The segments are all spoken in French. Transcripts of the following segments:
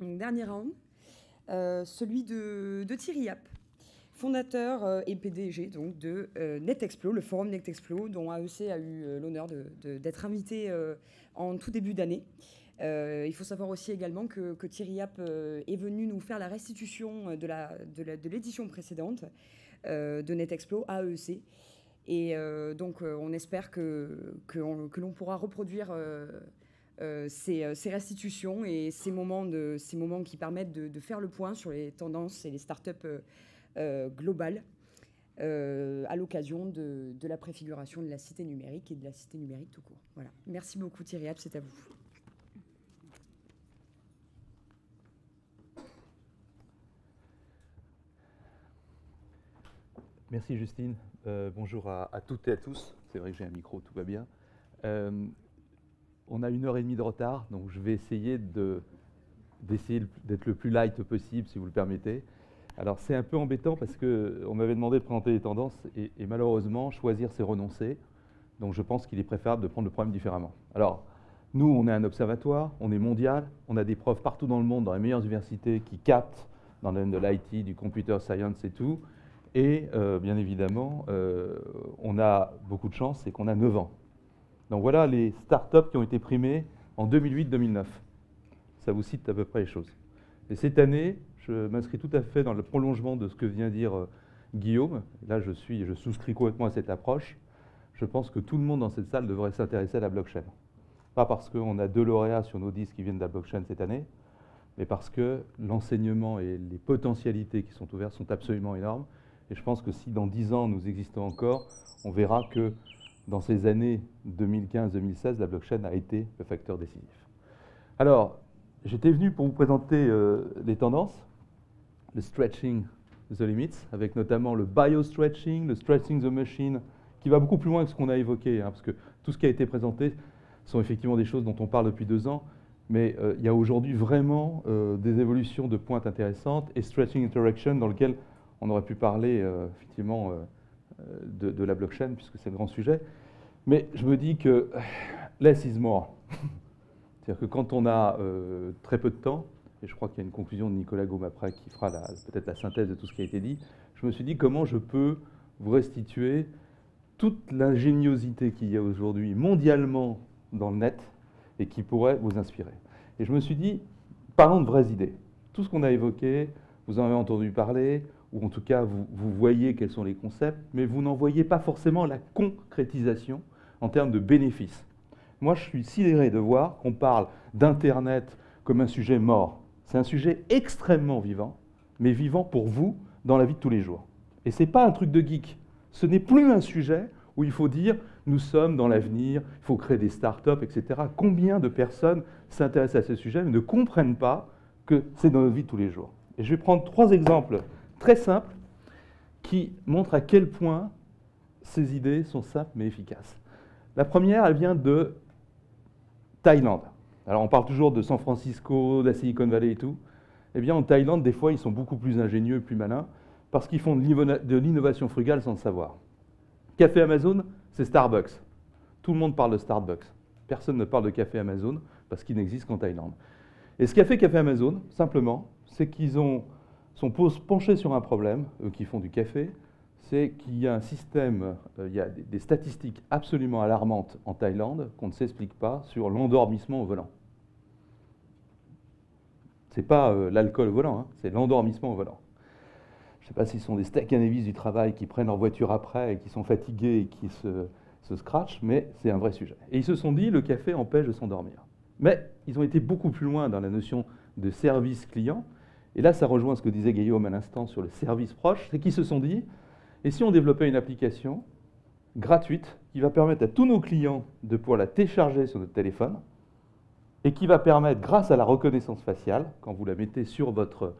Donc, dernier round, celui de Thierry Happe, fondateur et PDG donc, de NetExplo, le forum NetExplo, dont AEC a eu l'honneur d'être invité en tout début d'année. Il faut savoir aussi également que Thierry Happe est venu nous faire la restitution de l'édition précédente de NetExplo AEC. Et donc, on espère que l'on pourra reproduire ces restitutions et ces moments qui permettent de faire le point sur les tendances et les startups globales à l'occasion de la préfiguration de la cité numérique et de la cité numérique tout court. Voilà. Merci beaucoup Thierry Happe, c'est à vous. Merci Justine. Bonjour à toutes et à tous. C'est vrai que j'ai un micro, tout va bien. On a 1h30 de retard, donc je vais essayer d'être le plus light possible, si vous le permettez. Alors c'est un peu embêtant parce qu'on m'avait demandé de présenter les tendances et malheureusement, choisir c'est renoncer. Donc je pense qu'il est préférable de prendre le problème différemment. Alors nous, on est un observatoire, on est mondial, on a des profs partout dans le monde, dans les meilleures universités qui captent dans le domaine de l'IT, du computer science et tout. Et bien évidemment, on a beaucoup de chance, c'est qu'on a 9 ans. Donc voilà les startups qui ont été primées en 2008-2009. Ça vous cite à peu près les choses. Et cette année, je m'inscris tout à fait dans le prolongement de ce que vient dire Guillaume. Là, je souscris complètement à cette approche. Je pense que tout le monde dans cette salle devrait s'intéresser à la blockchain. Pas parce qu'on a 2 lauréats sur nos 10 qui viennent de la blockchain cette année, mais parce que l'enseignement et les potentialités qui sont ouvertes sont absolument énormes. Et je pense que si dans 10 ans, nous existons encore, on verra que dans ces années 2015-2016, la blockchain a été le facteur décisif. Alors, j'étais venu pour vous présenter les tendances, le stretching the limits, avec notamment le bio-stretching, le stretching the machine, qui va beaucoup plus loin que ce qu'on a évoqué, hein, parce que tout ce qui a été présenté sont effectivement des choses dont on parle depuis 2 ans, mais il y a aujourd'hui vraiment des évolutions de pointe intéressantes et stretching interaction dans lequel on aurait pu parler, effectivement, de la blockchain, puisque c'est le grand sujet. Mais je me dis que less is more. C'est-à-dire que quand on a très peu de temps, et je crois qu'il y a une conclusion de Nicolas Gaume après qui fera peut-être la synthèse de tout ce qui a été dit, je me suis dit comment je peux vous restituer toute l'ingéniosité qu'il y a aujourd'hui mondialement dans le net et qui pourrait vous inspirer. Et je me suis dit, parlons de vraies idées. Tout ce qu'on a évoqué, vous en avez entendu parler, ou en tout cas, vous voyez quels sont les concepts, mais vous n'en voyez pas forcément la concrétisation en termes de bénéfices. Moi, je suis sidéré de voir qu'on parle d'Internet comme un sujet mort. C'est un sujet extrêmement vivant, mais vivant pour vous dans la vie de tous les jours. Et ce n'est pas un truc de geek. Ce n'est plus un sujet où il faut dire « nous sommes dans l'avenir, il faut créer des startups, etc. » Combien de personnes s'intéressent à ce sujet mais ne comprennent pas que c'est dans notre vie de tous les jours. Et je vais prendre 3 exemples très simple, qui montre à quel point ces idées sont simples mais efficaces. La première, elle vient de Thaïlande. Alors, on parle toujours de San Francisco, de la Silicon Valley et tout. Eh bien, en Thaïlande, des fois, ils sont beaucoup plus ingénieux et plus malins parce qu'ils font de l'innovation frugale sans le savoir. Café Amazon, c'est Starbucks. Tout le monde parle de Starbucks. Personne ne parle de Café Amazon parce qu'il n'existe qu'en Thaïlande. Et ce qu'a fait Café Amazon, simplement, c'est qu'ils sont penchés sur un problème, eux qui font du café, c'est qu'il y a un système, il y a des statistiques absolument alarmantes en Thaïlande qu'on ne s'explique pas sur l'endormissement au volant. C'est pas l'alcool au volant, hein, c'est l'endormissement au volant. Je ne sais pas s'ils sont des steak and du travail qui prennent leur voiture après et qui sont fatigués et qui se scratchent, mais c'est un vrai sujet. Et ils se sont dit, le café empêche de s'endormir. Mais ils ont été beaucoup plus loin dans la notion de service client. Et là, ça rejoint ce que disait Guillaume à l'instant sur le service proche, c'est qu'ils se sont dit, et si on développait une application gratuite qui va permettre à tous nos clients de pouvoir la télécharger sur notre téléphone et qui va permettre, grâce à la reconnaissance faciale, quand vous la mettez sur votre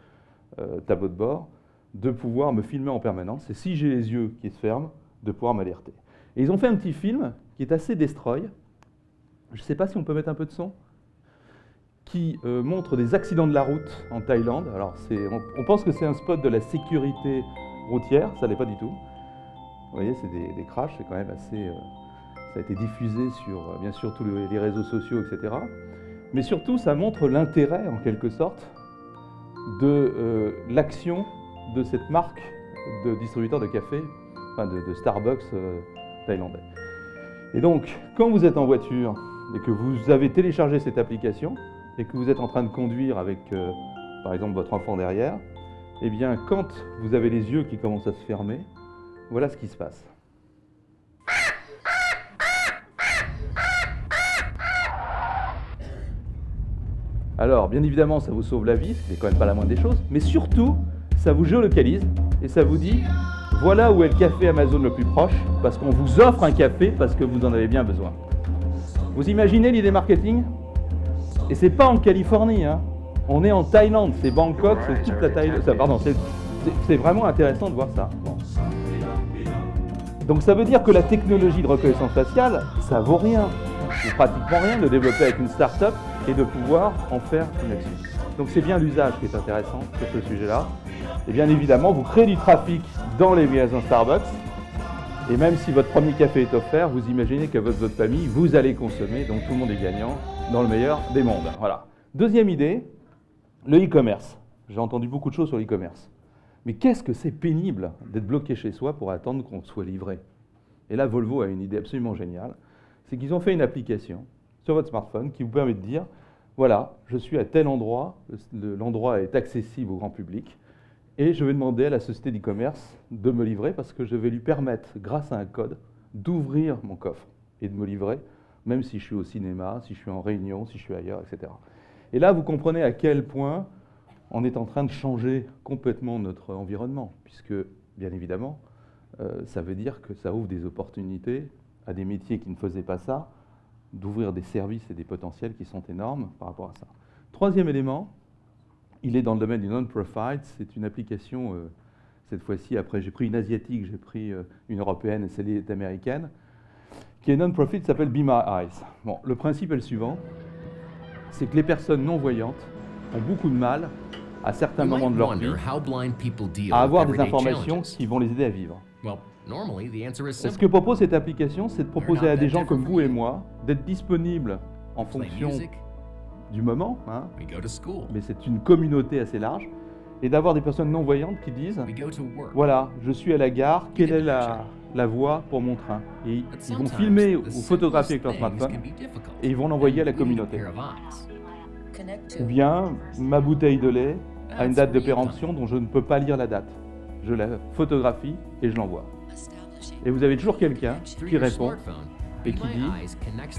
tableau de bord, de pouvoir me filmer en permanence et si j'ai les yeux qui se ferment, de pouvoir m'alerter. Et ils ont fait un petit film qui est assez destroy, je ne sais pas si on peut mettre un peu de son, qui montre des accidents de la route en Thaïlande. Alors, on pense que c'est un spot de la sécurité routière, ça ne l'est pas du tout. Vous voyez, c'est des crashs, c'est quand même assez... ça a été diffusé sur, bien sûr, tous les réseaux sociaux, etc. Mais surtout, ça montre l'intérêt, en quelque sorte, de l'action de cette marque de distributeur de café, enfin de Starbucks thaïlandais. Et donc, quand vous êtes en voiture et que vous avez téléchargé cette application et que vous êtes en train de conduire avec, par exemple, votre enfant derrière, eh bien, quand vous avez les yeux qui commencent à se fermer, voilà ce qui se passe. Alors, bien évidemment, ça vous sauve la vie, ce n'est quand même pas la moindre des choses, mais surtout, ça vous géolocalise et ça vous dit « Voilà où est le café Amazon le plus proche, parce qu'on vous offre un café parce que vous en avez bien besoin. » Vous imaginez l'idée marketing? Et c'est pas en Californie, hein. On est en Thaïlande, c'est Bangkok, c'est toute la Thaïlande. Pardon, c'est vraiment intéressant de voir ça. Bon. Donc ça veut dire que la technologie de reconnaissance faciale, ça vaut rien, ou pratiquement rien, de développer avec une start-up et de pouvoir en faire une action. Donc c'est bien l'usage qui est intéressant sur ce sujet-là. Et bien évidemment, vous créez du trafic dans les magasins Starbucks. Et même si votre premier café est offert, vous imaginez que votre famille, vous allez consommer. Donc tout le monde est gagnant dans le meilleur des mondes. Voilà. Deuxième idée, le e-commerce. J'ai entendu beaucoup de choses sur l'e-commerce. Mais qu'est-ce que c'est pénible d'être bloqué chez soi pour attendre qu'on soit livré? Et là, Volvo a une idée absolument géniale. C'est qu'ils ont fait une application sur votre smartphone qui vous permet de dire « Voilà, je suis à tel endroit, l'endroit est accessible au grand public et je vais demander à la société d'e-commerce de me livrer parce que je vais lui permettre, grâce à un code, d'ouvrir mon coffre et de me livrer, même si je suis au cinéma, si je suis en réunion, si je suis ailleurs, etc. » Et là, vous comprenez à quel point on est en train de changer complètement notre environnement puisque, bien évidemment, ça veut dire que ça ouvre des opportunités à des métiers qui ne faisaient pas ça, d'ouvrir des services et des potentiels qui sont énormes par rapport à ça. Troisième élément, il est dans le domaine du non-profit. C'est une application, cette fois-ci, après j'ai pris une asiatique, j'ai pris une européenne et celle est américaine, qui est non-profit, s'appelle Be My Eyes. Bon, le principe est le suivant, c'est que les personnes non-voyantes ont beaucoup de mal, à certains moments de leur vie, à avoir des informations qui vont les aider à vivre. Ce que propose cette application, c'est de proposer à des gens comme vous et moi d'être disponibles en fonction du moment, hein, mais c'est une communauté assez large, et d'avoir des personnes non-voyantes qui disent « Voilà, je suis à la gare, quelle est la voie pour mon train ?» Et ils vont filmer ou photographier avec leur smartphone et ils vont l'envoyer à la communauté. Ou bien ma bouteille de lait a une date de péremption dont je ne peux pas lire la date. Je la photographie et je l'envoie. Et vous avez toujours quelqu'un qui répond et qui dit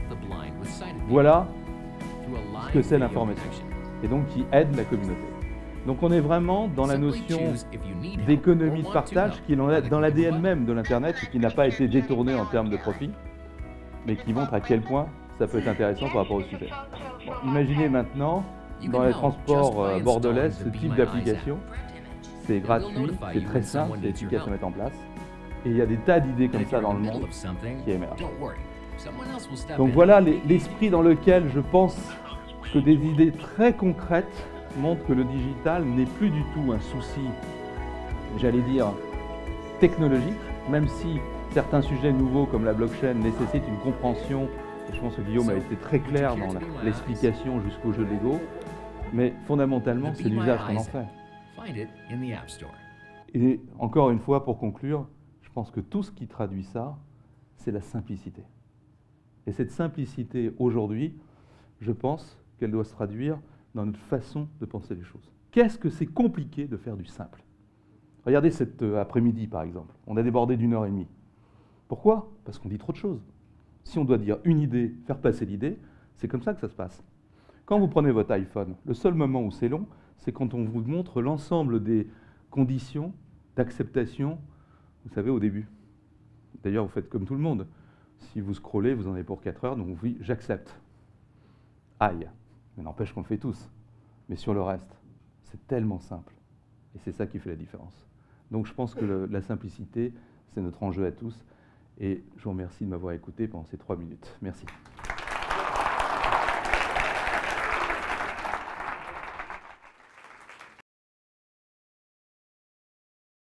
« Voilà ce que c'est l'information » et donc qui aide la communauté. Donc on est vraiment dans la notion d'économie de partage qui est dans l'ADN même de l'Internet et qui n'a pas été détournée en termes de profit, mais qui montre à quel point ça peut être intéressant par rapport au sujet. Bon, imaginez maintenant, dans les transports bordelais, ce type d'application. C'est gratuit, c'est très simple, c'est efficace à mettre en place. Et il y a des tas d'idées comme ça dans le monde qui émergent. Donc voilà l'esprit dans lequel je pense que des idées très concrètes montrent que le digital n'est plus du tout un souci, j'allais dire, technologique, même si certains sujets nouveaux comme la blockchain nécessitent une compréhension. Et je pense que Guillaume a été très clair dans l'explication jusqu'au jeu de Lego. Mais fondamentalement, c'est l'usage qu'on en fait. Et encore une fois, pour conclure, je pense que tout ce qui traduit ça, c'est la simplicité. Et cette simplicité, aujourd'hui, je pense qu'elle doit se traduire dans notre façon de penser les choses. Qu'est-ce que c'est compliqué de faire du simple? Regardez cet après-midi, par exemple. On a débordé d'1h30. Pourquoi? Parce qu'on dit trop de choses. Si on doit dire une idée, faire passer l'idée, c'est comme ça que ça se passe. Quand vous prenez votre iPhone, le seul moment où c'est long, c'est quand on vous montre l'ensemble des conditions d'acceptation, vous savez, au début. D'ailleurs, vous faites comme tout le monde. Si vous scrollez, vous en avez pour 4 heures, donc vous dites « j'accepte ». Aïe, mais n'empêche qu'on le fait tous. Mais sur le reste, c'est tellement simple. Et c'est ça qui fait la différence. Donc je pense que la simplicité, c'est notre enjeu à tous. Et je vous remercie de m'avoir écouté pendant ces 3 minutes. Merci.